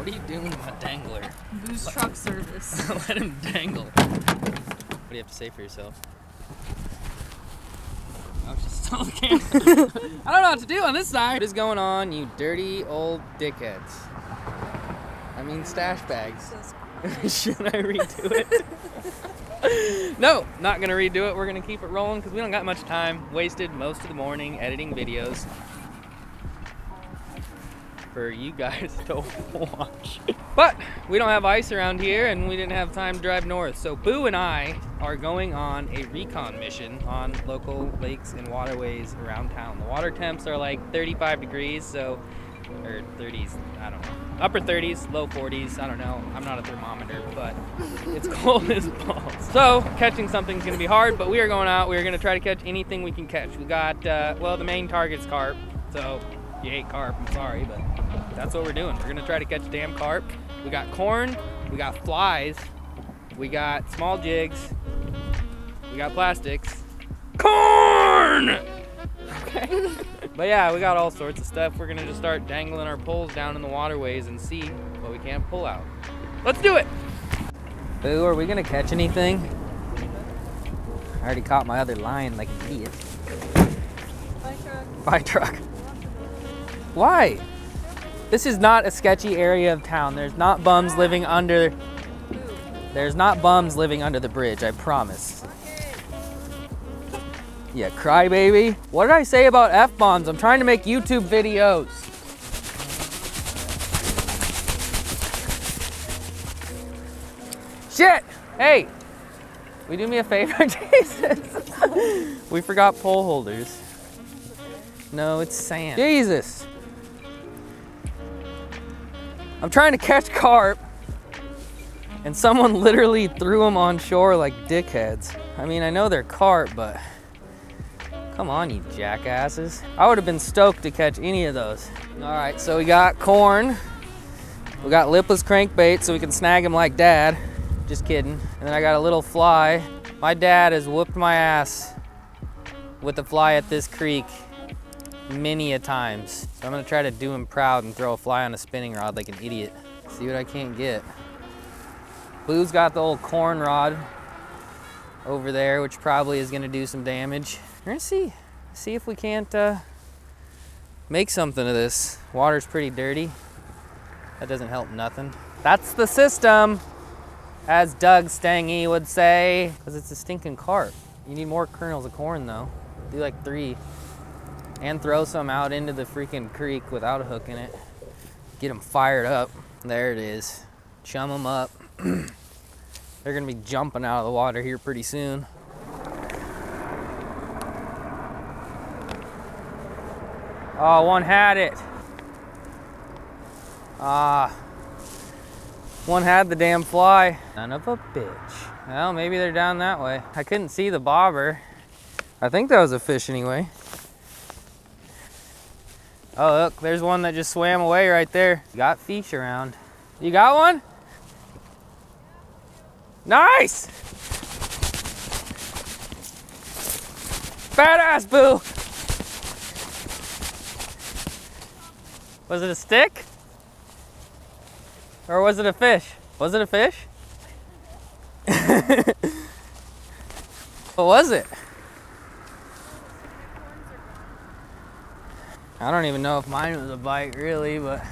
What are you doing with my dangler? Boo's truck service. Let him dangle. What do you have to say for yourself? I just stole the camera. I don't know what to do on this side. What is going on, you dirty old dickheads? I mean stash bags. Should I redo it? No, not gonna redo it. We're gonna keep it rolling because we don't got much time. Wasted most of the morning editing videos for you guys to watch. But we don't have ice around here and we didn't have time to drive north. So Boo and I are going on a recon mission on local lakes and waterways around town. The water temps are like 35 degrees, so, or 30s, I don't know. Upper 30s, low 40s, I don't know. I'm not a thermometer, but it's cold as balls. So catching something's gonna be hard, but we are going out. We're gonna try to catch anything we can catch. We got, well, the main target's carp. So if you hate carp, I'm sorry, but that's what we're doing. We're gonna try to catch damn carp. We got corn, we got flies, we got small jigs, we got plastics. Corn! Okay. But yeah, we got all sorts of stuff. We're gonna just start dangling our poles down in the waterways and see what we can't pull out. Let's do it! Boo, are we gonna catch anything? I already caught my other line like an idiot. By truck. By truck. Why? This is not a sketchy area of town. There's not bums living under... There's not bums living under the bridge, I promise. Yeah, crybaby. What did I say about F-bombs? I'm trying to make YouTube videos. Shit! Hey! Will you do me a favor, Jesus? We forgot pole holders. No, it's sand. Jesus! I'm trying to catch carp, and someone literally threw them on shore like dickheads. I mean, I know they're carp, but... Come on, you jackasses. I would have been stoked to catch any of those. All right, so we got corn. We got lipless crankbait so we can snag him like dad. Just kidding. And then I got a little fly. My dad has whooped my ass with a fly at this creek many a times. So I'm gonna try to do him proud and throw a fly on a spinning rod like an idiot. See what I can't get. Boo's got the old corn rod over there, which probably is gonna do some damage. We're gonna see if we can't make something of this. Water's pretty dirty. That doesn't help nothing. That's the system, as Doug Stangy would say, because it's a stinking carp. You need more kernels of corn though. Do like 3 and throw some out into the freaking creek without hooking it. Get them fired up. There it is. Chum them up. They're gonna be jumping out of the water here pretty soon. Oh, one had it. Ah, one had the damn fly. Son of a bitch. Well, maybe they're down that way. I couldn't see the bobber. I think that was a fish anyway. Oh, look, there's one that just swam away right there. Got fish around. You got one? Nice! Badass, Boo! Was it a stick? Or was it a fish? Was it a fish? What was it? I don't even know if mine was a bite really, but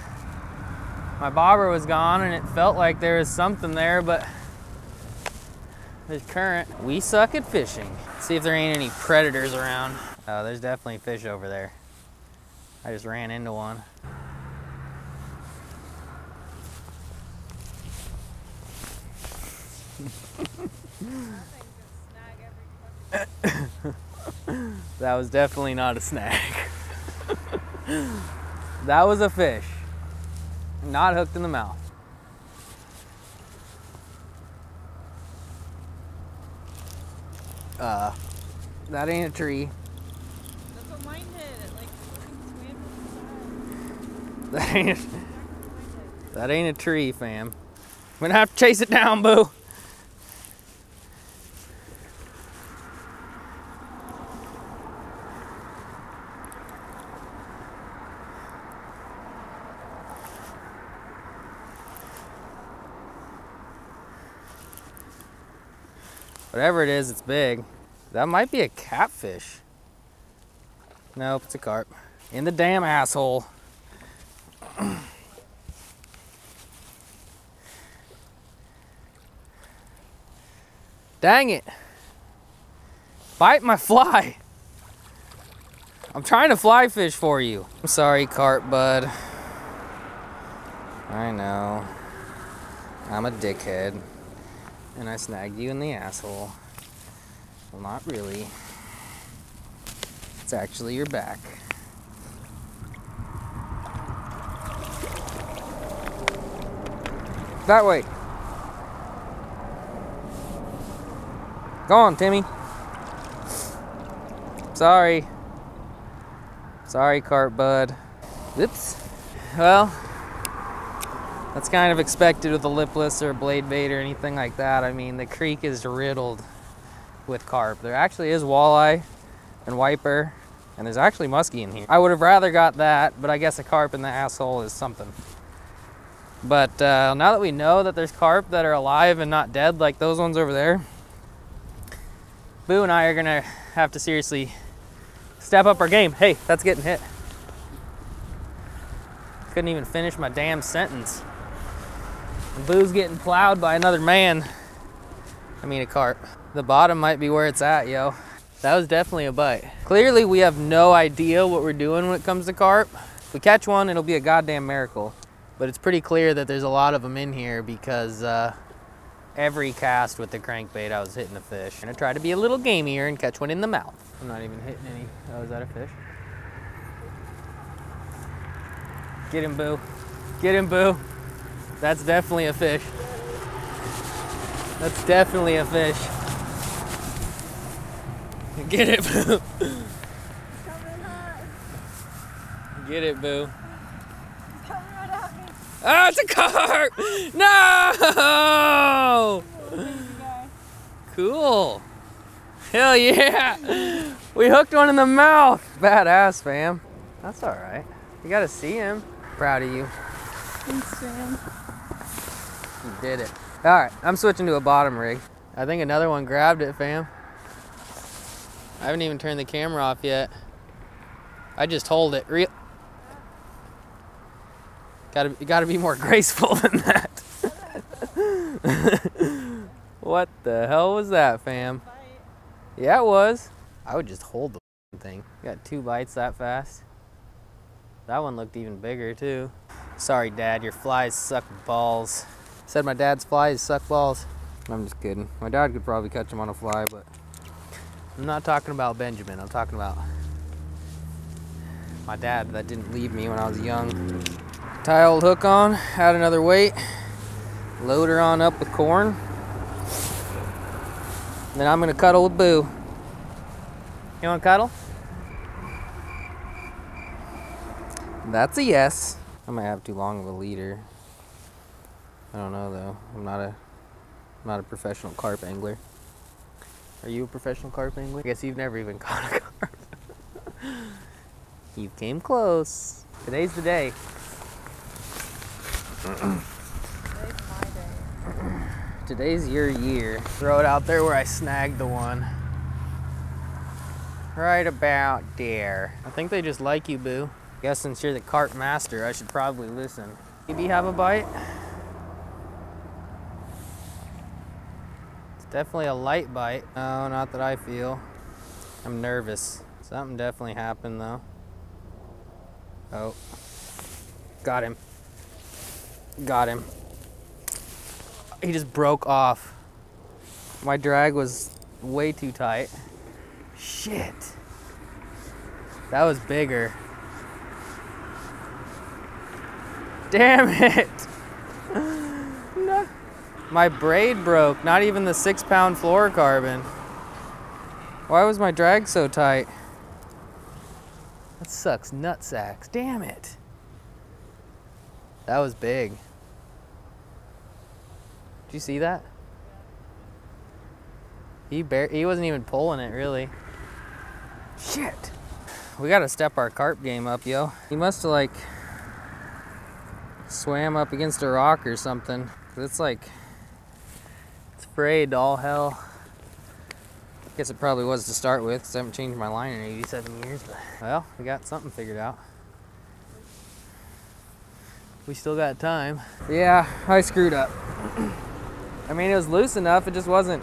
my bobber was gone and it felt like there was something there, but there's current. We suck at fishing. Let's see if there ain't any predators around. Oh, there's definitely fish over there. I just ran into one. That was definitely not a snag. That was a fish, not hooked in the mouth. That ain't a tree. That's what mine did. It like fucking swam. That ain't a tree, fam. I'm gonna have to chase it down, Boo. Whatever it is, it's big. That might be a catfish. Nope, it's a carp. In the damn asshole. Dang it. Bite my fly. I'm trying to fly fish for you. I'm sorry, carp bud. I know. I'm a dickhead. And I snagged you in the asshole. Well, not really. It's actually your back. That way. Go on, Timmy. Sorry. Sorry, carp bud. Oops. Well, that's kind of expected with a lipless or a blade bait or anything like that. I mean, the creek is riddled with carp. There actually is walleye and wiper, and there's actually muskie in here. I would have rather got that, but I guess a carp in the asshole is something. But now that we know that there's carp that are alive and not dead, like those ones over there, Boo and I are gonna have to seriously step up our game. Hey, that's getting hit. Couldn't even finish my damn sentence. And Boo's getting plowed by another man. I mean a carp. The bottom might be where it's at, yo. That was definitely a bite. Clearly we have no idea what we're doing when it comes to carp. If we catch one, it'll be a goddamn miracle. But it's pretty clear that there's a lot of them in here because every cast with the crankbait I was hitting a fish. I'm gonna try to be a little gamier and catch one in the mouth. I'm not even hitting any. Oh, is that a fish? Get him, Boo. Get him, Boo. That's definitely a fish. That's definitely a fish. Get it, Boo. Get it, Boo. Oh, it's a carp! No! Cool. Hell yeah! We hooked one in the mouth. Badass, fam. That's all right. You gotta see him. Proud of you. Thanks, fam. You did it. All right, I'm switching to a bottom rig. I think another one grabbed it, fam. I haven't even turned the camera off yet. I just hold it real. You gotta be more graceful than that. What the hell was that, fam? Yeah, it was. I would just hold the thing. Got two bites that fast. That one looked even bigger too. Sorry, Dad, your flies suck balls. Said my dad's flies suck balls. I'm just kidding. My dad could probably catch him on a fly, but I'm not talking about Benjamin. I'm talking about my dad that didn't leave me when I was young. Tie old hook on, add another weight, load her on up with corn. Then I'm gonna cuddle with Boo. You wanna cuddle? That's a yes. I might have too long of a leader. I don't know though. I'm not a professional carp angler. Are you a professional carp angler? I guess you've never even caught a carp. You came close. Today's the day. Today's your year. Throw it out there where I snagged the one. Right about there. I think they just like you, Boo. I guess since you're the carp master, I should probably listen. Maybe have a bite? It's definitely a light bite. No, not that I feel. I'm nervous. Something definitely happened though. Oh, got him. Got him. He just broke off. My drag was way too tight. Shit. That was bigger. Damn it. No. My braid broke, not even the 6-pound fluorocarbon. Why was my drag so tight? That sucks nutsacks. Damn it. That was big. Did you see that? He wasn't even pulling it, really. Shit. We gotta step our carp game up, yo. He must have like swam up against a rock or something. It's like, it's frayed all hell. Guess it probably was to start with, because I haven't changed my line in 87 years, but well, we got something figured out. We still got time. Yeah, I screwed up. I mean, it was loose enough, it just wasn't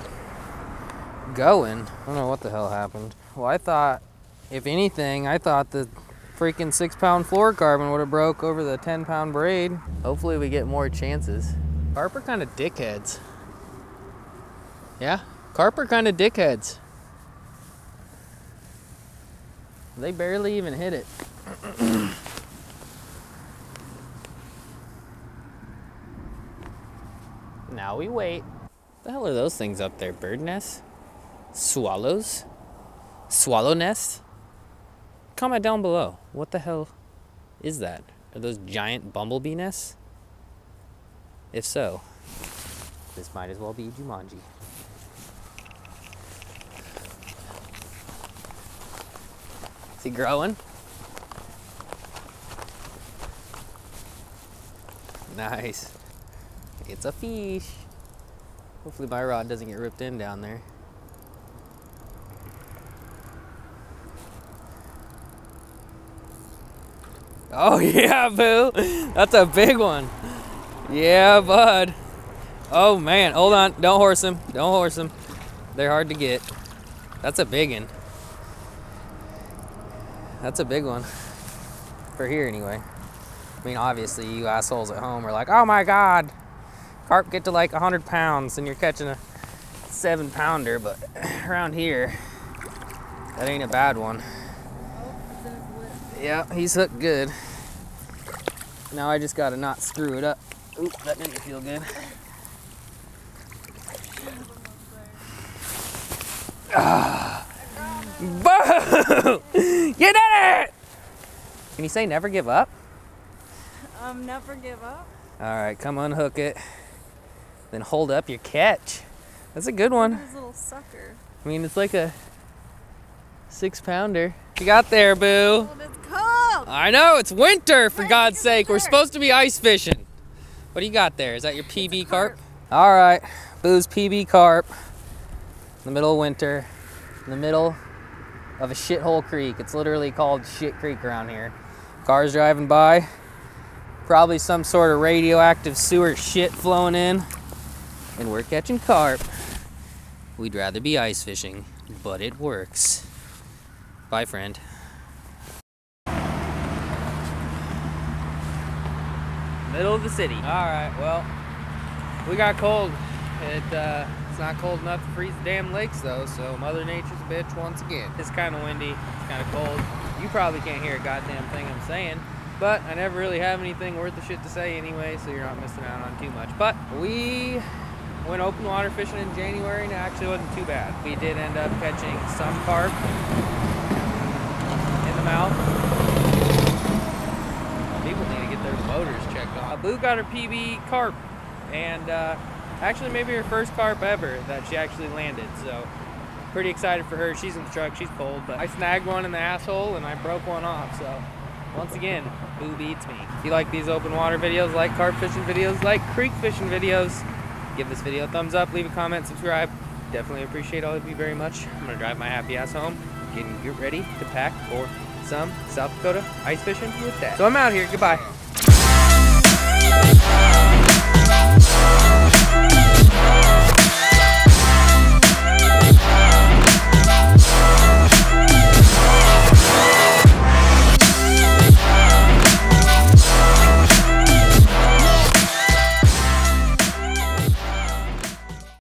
going. I don't know what the hell happened. Well, I thought, if anything, I thought the freaking 6-pound fluorocarbon would have broke over the 10-pound braid. Hopefully we get more chances. Carp are kind of dickheads. Yeah, carp are kind of dickheads. They barely even hit it. Now we wait. What the hell are those things up there? Bird nests? Swallows? Swallow nests? Comment down below. What the hell is that? Are those giant bumblebee nests? If so, this might as well be Jumanji. Is he growing? Nice. It's a fish. Hopefully my rod doesn't get ripped in down there. Oh yeah, Boo! That's a big one. Yeah, bud. Oh man, hold on. Don't horse them. Don't horse them. They're hard to get. That's a big one. That's a big one. For here anyway. I mean, obviously you assholes at home are like, oh my God, carp get to like 100 pounds and you're catching a 7-pounder, but around here, that ain't a bad one. Yeah, he's hooked good. Now I just gotta not screw it up. Oop, that didn't feel good. Ah. Boo! You did it! Can you say never give up? Never give up. All right, come unhook it. Then hold up your catch. That's a good one. Look at this little sucker. I mean, it's like a 6-pounder. You got there, Boo. I know, it's winter, for God's sake. We're supposed to be ice fishing. What do you got there? Is that your PB carp? All right, Boo's PB carp. In the middle of winter, in the middle of a shithole creek. It's literally called Shit Creek around here. Cars driving by, probably some sort of radioactive sewer shit flowing in, and we're catching carp. We'd rather be ice fishing, but it works. Bye, friend. Middle of the city. All right, well, we got cold. It's not cold enough to freeze the damn lakes though, so Mother Nature's a bitch once again. It's kind of windy, it's kind of cold. You probably can't hear a goddamn thing I'm saying, but I never really have anything worth the shit to say anyway, so you're not missing out on too much. But we went open water fishing in January and it actually wasn't too bad. We did end up catching some carp in the mouth. Boo got her PB carp, and actually maybe her first carp ever that she actually landed, so pretty excited for her. She's in the truck, she's cold, but I snagged one in the asshole and I broke one off, so once again, Boo beats me. If you like these open water videos, like carp fishing videos, like creek fishing videos, give this video a thumbs up, leave a comment, subscribe. Definitely appreciate all of you very much. I'm gonna drive my happy ass home, get ready to pack for some South Dakota ice fishing with that. So I'm out here, goodbye.